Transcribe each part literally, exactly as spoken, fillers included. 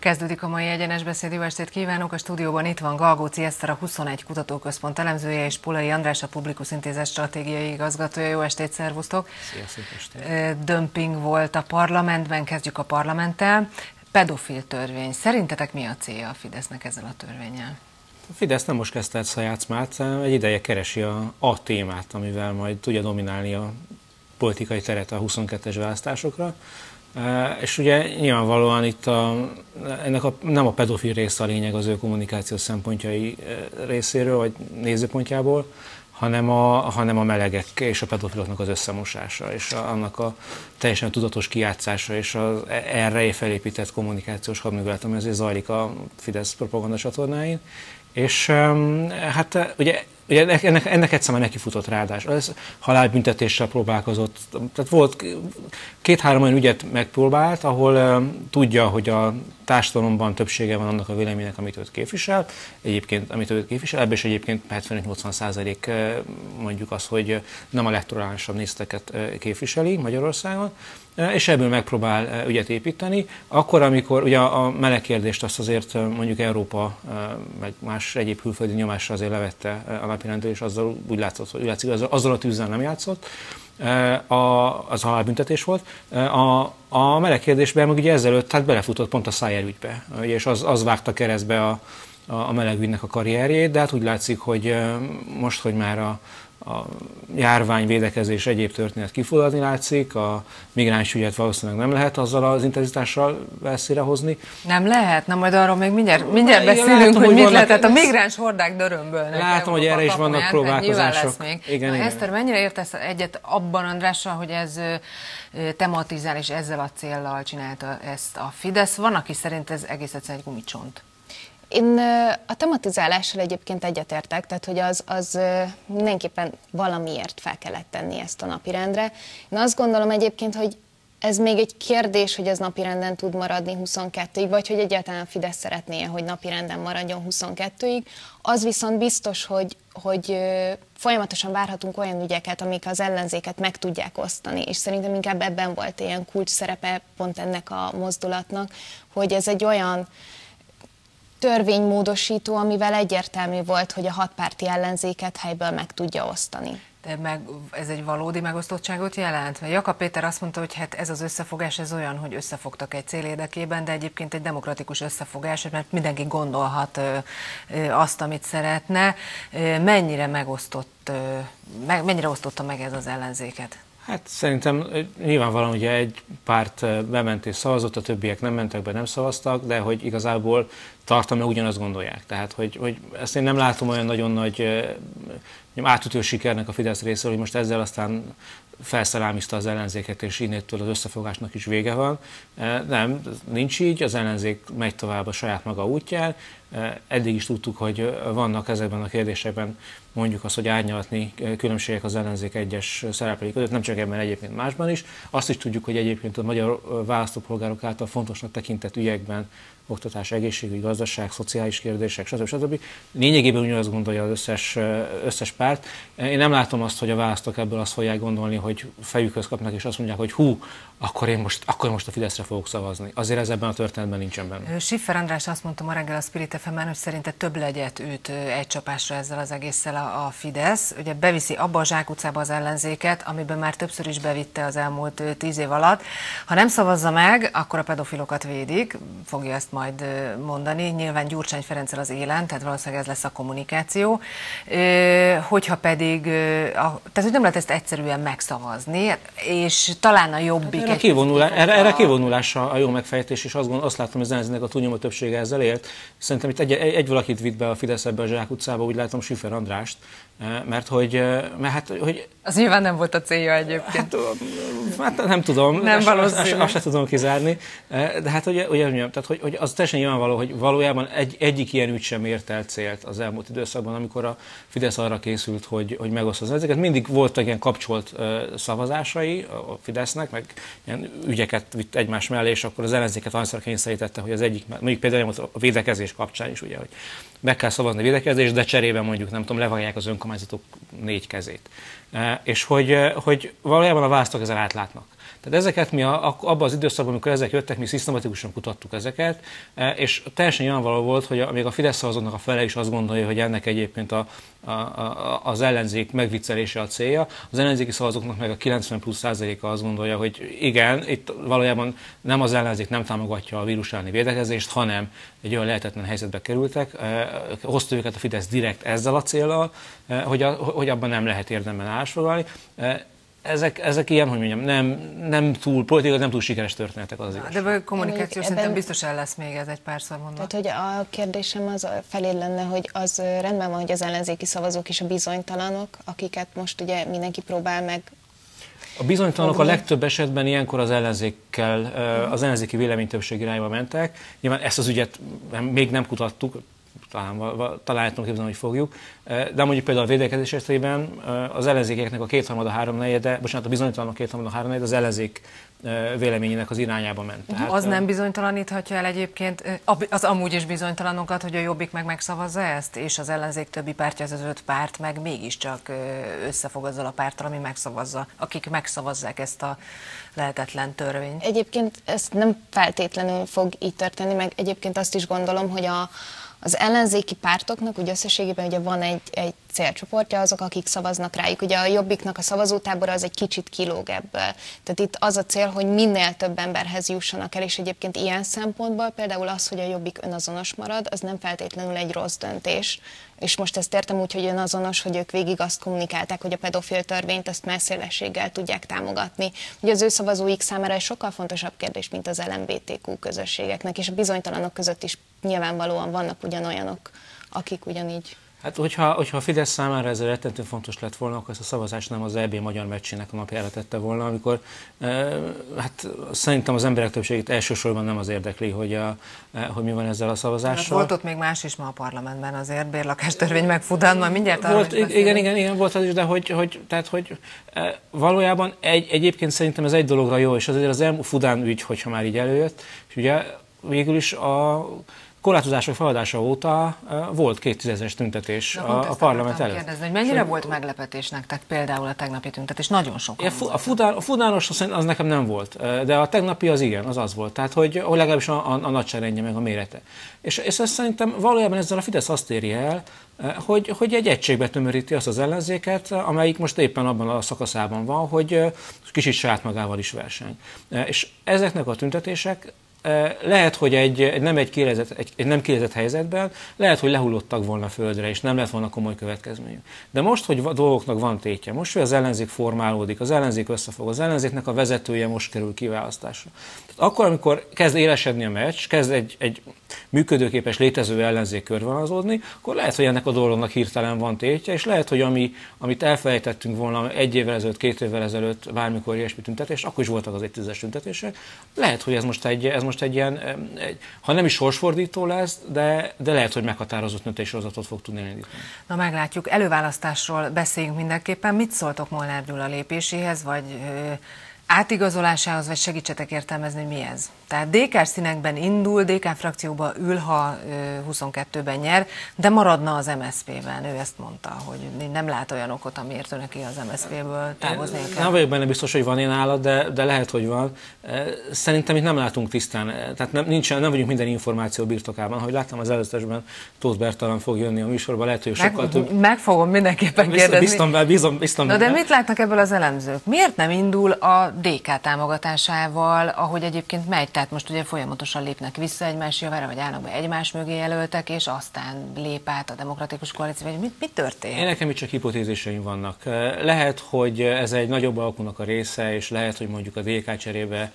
Kezdődik a mai Egyenes Beszéd. Jó estét kívánok! A stúdióban itt van Galgóczi Eszter, a huszonegy Kutatóközpont elemzője, és Pulai András, a Publikus Intézet stratégiai igazgatója. Jó estét, szervusztok! Szia, szép estét! Dömping volt a parlamentben, kezdjük a parlamenttel. Pedofil törvény. Szerintetek mi a célja a Fidesznek ezzel a törvénnyel? A Fidesz nem most kezdte ezt a játszmát, egy ideje keresi a, a témát, amivel majd tudja dominálni a politikai teret a huszonkettes választásokra. És ugye nyilvánvalóan itt a, ennek a, nem a pedofil része a lényeg az ő kommunikációs szempontjai részéről, vagy nézőpontjából, hanem a, hanem a melegek és a pedofiloknak az összemosása, és a, annak a teljesen tudatos kijátszása, és az erre felépített kommunikációs hadművelet, ami azért zajlik a Fidesz propaganda csatornáin. És hát ugye, ugye ennek, ennek egyszer már nekifutott ráadás. Ez halálbüntetéssel próbálkozott. Tehát volt két-három olyan ügyet megpróbált, ahol tudja, hogy a társadalomban többsége van annak a véleménynek, amit őt képvisel. Egyébként, amit őt képvisel, ebből is egyébként hetvenöt-nyolcvan százalék mondjuk az, hogy nem a legtoleránsabb nézeteket képviseli Magyarországon, és ebből megpróbál ügyet építeni. Akkor, amikor ugye a meleg kérdést azt azért mondjuk Európa, meg más egyéb külföldi nyomásra azért levette a napirendről, és azzal úgy látszott, hogy látszik, azzal, azzal a tűzzel nem játszott, a, az halálbüntetés volt. A, a meleg kérdésben meg ugye ezelőtt hát belefutott pont a szájerügybe, és az, az vágta keresztbe a, a melegügynek a karrierjét, de hát úgy látszik, hogy most, hogy már a a járvány, védekezés, egyéb történet kifulladni látszik, a migráns ügyet valószínűleg nem lehet azzal az intenzitással veszélyre hozni. Nem lehet? Na majd arról még mindjárt, mindjárt beszélünk, látom, hogy, hogy mit lehetett. A migráns hordák dörömbölnek. Látom, hogy erre is vannak próbálkozások. Igen, igen. Eszter, mennyire értesz egyet abban Andrással, hogy ez tematizál és ezzel a céllal csinálta ezt a Fidesz? Van, aki szerint ez egész egyszerűen egy gumicsont. Én a tematizálással egyébként egyetértek, tehát hogy az, az mindenképpen valamiért fel kellett tenni ezt a napirendre. Én azt gondolom egyébként, hogy ez még egy kérdés, hogy ez napirenden tud maradni huszonkettőig, vagy hogy egyáltalán Fidesz szeretné, hogy napirenden maradjon huszonkettőig. Az viszont biztos, hogy, hogy folyamatosan várhatunk olyan ügyeket, amik az ellenzéket meg tudják osztani, és szerintem inkább ebben volt ilyen kulcs szerepe pont ennek a mozdulatnak, hogy ez egy olyan törvénymódosító, amivel egyértelmű volt, hogy a hatpárti ellenzéket helyből meg tudja osztani. De meg, ez egy valódi megosztottságot jelent? Mert Jakab Péter azt mondta, hogy hát ez az összefogás ez olyan, hogy összefogtak egy cél érdekében, de egyébként egy demokratikus összefogás, mert mindenki gondolhat azt, amit szeretne. Mennyire megosztott, mennyire osztotta meg ez az ellenzéket? Hát szerintem nyilvánvalóan ugye egy párt bement és szavazott, a többiek nem mentek be, nem szavaztak, de hogy igazából tartalmilag ugyanazt gondolják. Tehát, hogy, hogy ezt én nem látom olyan nagyon nagy átütő sikernek a Fidesz részéről, hogy most ezzel aztán felszalámizta az ellenzéket, és innétől az összefogásnak is vége van. Nem, nincs így, az ellenzék megy tovább a saját maga útján. Eddig is tudtuk, hogy vannak ezekben a kérdésekben mondjuk az, hogy árnyalatni különbségek az ellenzék egyes szereplői között, nem csak ebben, egyébként másban is. Azt is tudjuk, hogy egyébként a magyar választópolgárok által fontosnak tekintett ügyekben, oktatás, egészségügy, gazdaság, szociális kérdések, stb. stb. Lényegében ugyanazt gondolja az összes, összes párt. Én nem látom azt, hogy a választók ebből azt fogják gondolni, hogy fejükhöz kapnak, és azt mondják, hogy hú, akkor én most, akkor most a Fideszre fogok szavazni. Azért ez ebben a történetben nincsen benne. Schiffer András azt mondta ma reggel a Spirit ef em-en, hogy szerinte több legyet üt egy csapásra ezzel az egésszel a, a Fidesz. Ugye beviszi abba a zsákutcába az ellenzéket, amiben már többször is bevitte az elmúlt tíz év alatt. Ha nem szavazza meg, akkor a pedofilokat védik, fogja ezt majd mondani. Nyilván Gyurcsány Ferenccel az élen, tehát valószínűleg ez lesz a kommunikáció. Hogyha pedig, tehát hogy nem lehet ezt egyszerűen megszavazni, és talán a jobbik. Erre, kivonulás, erre, erre kivonulása a jó megfejtés, és azt, gond, azt látom, hogy az ellenzéknek a túlnyomó többsége ezzel élt. Szerintem itt egy, egy, egy valakit vitt be a Fidesz ebbe a zsákutcába, úgy látom, Schiffer Andrást, mert hogy... Mert hát, hogy az nyilván nem volt a célja egyébként. Hát, hát nem tudom, nem azt, azt, azt sem tudom kizárni, de hát ugye, ugye tehát, hogy, hogy az teljesen nyilvánvaló, hogy valójában egy, egyik ilyen ügy sem ért el célt az elmúlt időszakban, amikor a Fidesz arra készült, hogy, hogy megosztozza ezeket. Mindig voltak ilyen kapcsolt szavazásai a Fidesznek, meg ilyen ügyeket vitt egymás mellé, és akkor az ellenzéket annyira kényszerítette, hogy az egyik, mondjuk például a védekezés kapcsán is, ugye, hogy meg kell szavazni a védekezést, de cserében mondjuk, nem tudom, levágják az önkormányzatok négy kezét. És hogy, hogy valójában a választók ezen átlátnak. Tehát ezeket mi a, abban az időszakban, amikor ezek jöttek, mi szisztematikusan kutattuk ezeket, és teljesen nyilvánvaló volt, hogy még a Fidesz szavazóknak a fele is azt gondolja, hogy ennek egyébként a, a, a, az ellenzék megviccelése a célja. Az ellenzéki szavazóknak meg a kilencven plusz százaléka azt gondolja, hogy igen, itt valójában nem az ellenzék nem támogatja a vírus elleni védekezést, hanem egy olyan lehetetlen helyzetbe kerültek, hozta őket a Fidesz direkt ezzel a céllal, hogy, a, hogy abban nem lehet érdemben állásfoglalni. Ezek, ezek ilyen, hogy mondjam, nem, nem túl politikai, nem túl sikeres történetek az igazság. De a kommunikáció szinten ebben... biztos el lesz még ez egy párszor mondva. Tehát, hogy a kérdésem az felé lenne, hogy az rendben van, hogy az ellenzéki szavazók is a bizonytalanok, akiket most ugye mindenki próbál meg. A bizonytalanok a legtöbb esetben ilyenkor az ellenzékkel, az ellenzéki véleménytöbbség irányba mentek. Nyilván ezt az ügyet még nem kutattuk, talán, talán el tudom képzelni, hogy fogjuk. De mondjuk például a védekezés esetében az ellenzékeknek a kétharmada, háromnegyede, bocsánat, a bizonytalanok kétharmada, háromnegyede az ellenzék véleményének az irányába ment. Tehát, az nem bizonytalaníthatja el egyébként az amúgy is bizonytalanokat, hogy a Jobbik meg megszavazza ezt, és az ellenzék többi pártja, az öt párt meg mégiscsak összefog azzal a párttal, ami megszavazza, akik megszavazzák ezt a lehetetlen törvényt. Egyébként ez nem feltétlenül fog így történni, meg egyébként azt is gondolom, hogy a az ellenzéki pártoknak ugye összességében ugye van egy, egy célcsoportja, azok, akik szavaznak rájuk. Ugye a Jobbiknak a szavazótábora az egy kicsit kilóg ebből. Tehát itt az a cél, hogy minél több emberhez jussanak el, és egyébként ilyen szempontból például az, hogy a Jobbik önazonos marad, az nem feltétlenül egy rossz döntés. És most ezt értem úgy, hogy önazonos, hogy ők végig azt kommunikálták, hogy a pedofil törvényt azt már szélességgel tudják támogatni. Ugye az ő szavazóik számára egy sokkal fontosabb kérdés, mint az el em bé té kú közösségeknek, és a bizonytalanok között is nyilvánvalóan vannak ugyanolyanok, akik ugyanígy. Hát, hogyha, hogyha a Fidesz számára ez rettentő fontos lett volna, akkor ezt a szavazást nem az é bé magyar meccsének a napjára tette volna, amikor e, hát szerintem az emberek többségét elsősorban nem az érdekli, hogy, a, e, hogy mi van ezzel a szavazással. Hát volt ott még más is ma a parlamentben azért, bérlakástörvény meg Fudan, majd mindjárt arra volt, igen, igen, igen, volt az is, de hogy, hogy, tehát, hogy e, valójában egy, egyébként szerintem ez egy dologra jó, és azért az elmúlt Fudan ügy, hogyha már így előjött, és ugye végül is a... korlátozások feladása óta volt kétezres tüntetés na, a, a parlament előtt. Kérdezni, hogy mennyire Sőt, volt meglepetés nektek például a tegnapi tüntetés? Nagyon sok. A, Fudán, a Fudános az nekem nem volt, de a tegnapi az igen, az az volt. Tehát, hogy legalábbis a, a, a nagyságrendje meg a mérete. És, és ezt szerintem valójában ezzel a Fidesz azt éri el, Hogy, hogy egy egységbe tömöríti azt az ellenzéket, amelyik most éppen abban a szakaszában van, hogy kicsit saját magával is verseny. És ezeknek a tüntetések lehet, hogy egy nem, egy kérezett, egy, egy nem kérezett helyzetben lehet, hogy lehullottak volna földre, és nem lett volna komoly következményük. De most, hogy a dolgoknak van tétje, most, hogy az ellenzék formálódik, az ellenzék összefog, az ellenzéknek a vezetője most kerül kiválasztásra. Tehát akkor, amikor kezd élesedni a meccs, kezd egy, egy működőképes létező ellenzék körvonalazódni, akkor lehet, hogy ennek a dolognak hirtelen van tétje, és lehet, hogy ami, amit elfelejtettünk volna egy évvel ezelőtt, két évvel ezelőtt, bármikor ilyesmi tüntetés, akkor is voltak az egytizes tüntetések, lehet, hogy ez most egy, ez most egy ilyen, egy, ha nem is sorsfordító lesz, de, de lehet, hogy meghatározott növekedéssorozatot fog tudni elindítani. Na meglátjuk, előválasztásról beszéljünk mindenképpen. Mit szóltok Molnár Gyula lépéséhez, vagy... átigazolásához, vagy segítsetek értelmezni, mi ez. Tehát dé ká színekben indul, dé ká frakcióba ül, ha huszonkettőben nyer, de maradna az em es zé pé-ben. Ő ezt mondta, hogy nem lát olyan okot, amiért ő neki az em es zé pé-ből távozni kell. Nem vagyok benne biztos, hogy van én állat, de, de lehet, hogy van. Szerintem itt nem látunk tisztán, tehát nem, nincsen, nem vagyunk minden információ birtokában. Ahogy láttam az előzetesben, Tóth Bertalan fog jönni a műsorba, lehet, hogy sokkal meg, több... Meg fogom mindenképpen kérdezni. Biztam, de mit látnak ebből az elemzők? Miért nem indul a dé ká támogatásával, ahogy egyébként megy, tehát most ugye folyamatosan lépnek vissza egymás javára, vagy állnak be egymás mögé jelöltek, és aztán lép át a demokratikus koalíció, vagy mit, mit történt? Én nekem itt csak hipotéziseim vannak. Lehet, hogy ez egy nagyobb alkunak a része, és lehet, hogy mondjuk a dé ká cserébe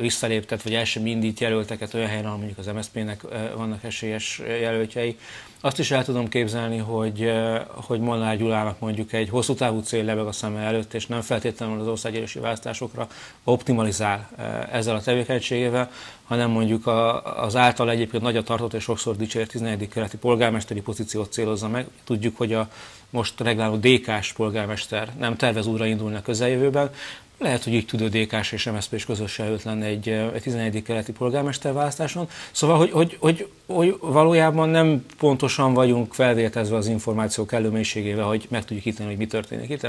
visszaléptet, vagy el sem indít jelölteket olyan helyen, ahol mondjuk az em es zé pé-nek vannak esélyes jelöltjei. Azt is el tudom képzelni, hogy, hogy Molnár Gyulának mondjuk egy hosszú távú cél lebeg a szeme előtt, és nem feltétlenül az országgyűlési választásokra optimalizál ezzel a tevékenységével, hanem mondjuk az által egyébként nagyra tartott és sokszor dicsért tizennegyedik kerületi polgármesteri pozíciót célozza meg. Tudjuk, hogy a most regláló dé ká-s polgármester nem tervez újraindulni a közeljövőben. lehet, hogy így tud a dé ká-s és em es zé pés közösségöt lenne egy, egy tizenegyedik keleti polgármesterválasztáson. Szóval, hogy, hogy, hogy, hogy valójában nem pontosan vagyunk felvértezve az információk előménységével, hogy meg tudjuk hittem, hogy mi történik itt.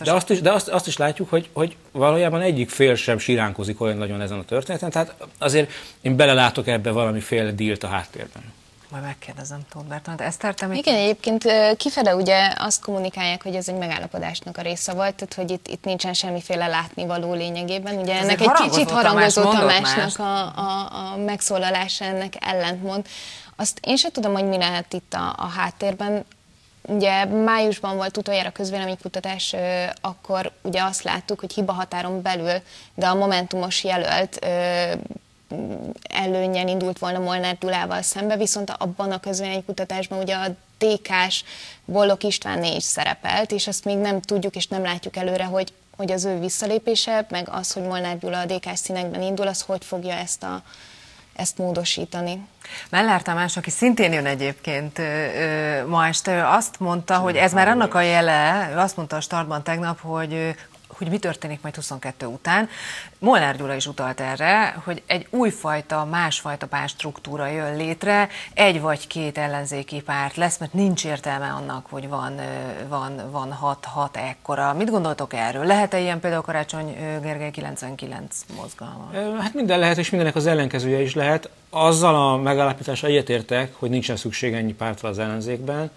De, azt is, de azt, azt is látjuk, hogy, hogy valójában egyik fél sem siránkozik olyan nagyon ezen a történeten. Tehát azért én belelátok ebbe valamiféle dílt a háttérben. Majd megkérdezem Tóth Bertalant. Eszter, te még... Igen, egyébként kifele ugye azt kommunikálják, hogy ez egy megállapodásnak a része volt, tehát hogy itt, itt nincsen semmiféle látnivaló lényegében. Ugye ez ennek egy kicsit harangozó Tamásnak a, a, a megszólalása ennek ellentmond. Azt én sem tudom, hogy mi lehet itt a, a háttérben. Ugye májusban volt utoljára közvéleménykutatás, akkor ugye azt láttuk, hogy hiba határon belül, de a Momentumos jelölt előnyen indult volna Molnár Gyulával szembe, viszont abban a közvéleménykutatásban ugye a dé ká-s Bollók Istvánné is szerepelt, és azt még nem tudjuk és nem látjuk előre, hogy, hogy az ő visszalépése, meg az, hogy Molnár Gyula a dé ká-s színekben indul, az hogy fogja ezt a ezt módosítani. Mellár Tamás, aki szintén jön egyébként ma este, azt mondta, hogy ez már annak a jele, azt mondta a Startban tegnap, hogy hogy mi történik majd huszonkettő után. Molnár Gyula is utalt erre, hogy egy újfajta, másfajta pártstruktúra jön létre, egy vagy két ellenzéki párt lesz, mert nincs értelme annak, hogy van van, van hat, hat ekkora. Mit gondoltok erről? Lehet-e ilyen például Karácsony Gergely kilencvenkilenc mozgalma? Hát minden lehet, és mindenek az ellenkezője is lehet. Azzal a megállapítással egyetértek, hogy nincsen szükség ennyi pártra az ellenzékben.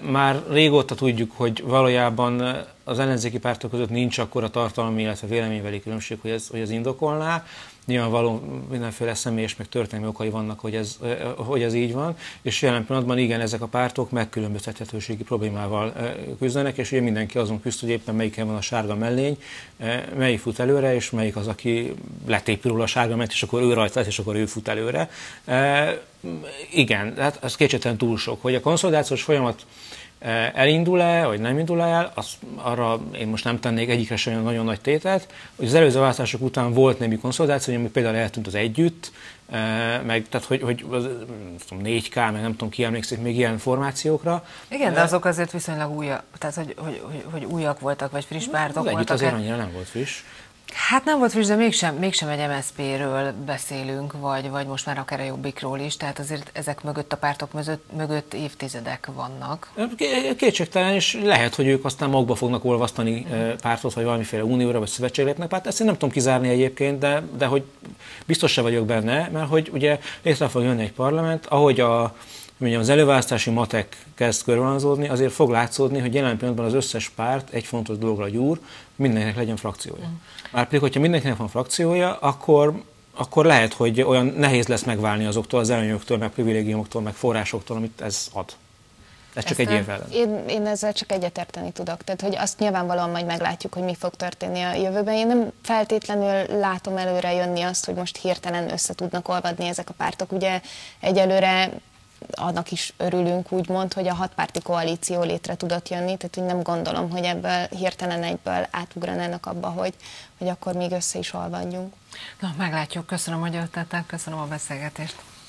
Már régóta tudjuk, hogy valójában az ellenzéki pártok között nincs akkora tartalmi, illetve véleménybeli különbség, hogy ez, hogy ez indokolná. Nyilvánvaló mindenféle személyes, meg történelmi okai vannak, hogy ez, hogy ez így van, és jelen pillanatban igen, ezek a pártok megkülönböztethetőségi problémával küzdenek, és ugye mindenki azon küzd, hogy éppen melyiken van a sárga mellény, melyik fut előre, és melyik az, aki letépül a sárga mellett, és akkor ő rajta lesz, és akkor ő fut előre. Igen, hát az kétségtelen túl sok, hogy a konszolidációs folyamat elindul-e, vagy nem indul el, az, arra én most nem tennék egyikre sem nagyon nagy tételt, hogy az előző választások után volt némi konszolidáció, ami például eltűnt az Együtt, meg, tehát hogy, hogy az, négy ká, meg nem tudom, ki emlékszik még ilyen formációkra. Igen, de azok azért viszonylag újak, tehát hogy, hogy, hogy, hogy újak voltak, vagy friss pártok voltak. Az Együtt azért annyira nem volt friss. Hát nem volt friss, de mégsem, mégsem egy em es zé péről beszélünk, vagy, vagy most már akár a Jobbikról is, tehát azért ezek mögött, a pártok mögött, mögött évtizedek vannak. Kétségtelen, és lehet, hogy ők aztán magukba fognak olvasztani mm. pártot, vagy valamiféle unióra, vagy szövetségre lépnek párt. Ezt én nem tudom kizárni egyébként, de, de hogy biztos se vagyok benne, mert hogy ugye létre fog jönni egy parlament, ahogy a... Ugye az előválasztási matek kezd körvonalazódni, azért fog látszódni, hogy jelen pillanatban az összes párt egy fontos dologra gyúr, mindenkinek legyen frakciója. Márpedig, hogyha mindenkinek van frakciója, akkor, akkor lehet, hogy olyan nehéz lesz megválni azoktól, az előnyöktől, meg privilégiumoktól, meg forrásoktól, amit ez ad. Ez csak egy évvel. Én, én ezzel csak egyetérteni tudok. Tehát, hogy azt nyilvánvalóan majd meglátjuk, hogy mi fog történni a jövőben. Én nem feltétlenül látom előre jönni azt, hogy most hirtelen össze tudnak olvadni ezek a pártok. Ugye egyelőre annak is örülünk, úgymond, hogy a hatpárti koalíció létre tudott jönni, tehát úgy nem gondolom, hogy ebből hirtelen egyből átugranának abba, hogy, hogy akkor még össze is olvadjunk. Na, meglátjuk. Köszönöm, hogy jöttetek, köszönöm a beszélgetést.